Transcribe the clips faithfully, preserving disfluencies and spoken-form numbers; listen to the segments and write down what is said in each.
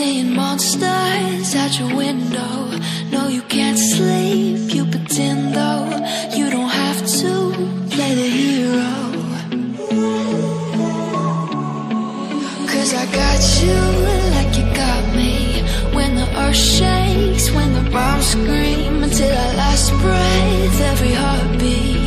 seeing monsters at your window. No, you can't sleep, you pretend though. You don't have to play the hero, 'cause I got you like you got me. When the earth shakes, when the bombs scream, until our last breath, every heartbeat.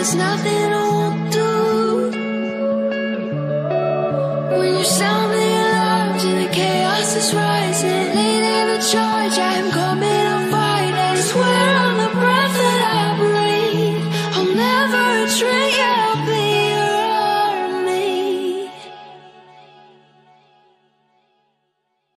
There's nothing I won't do when you're sound.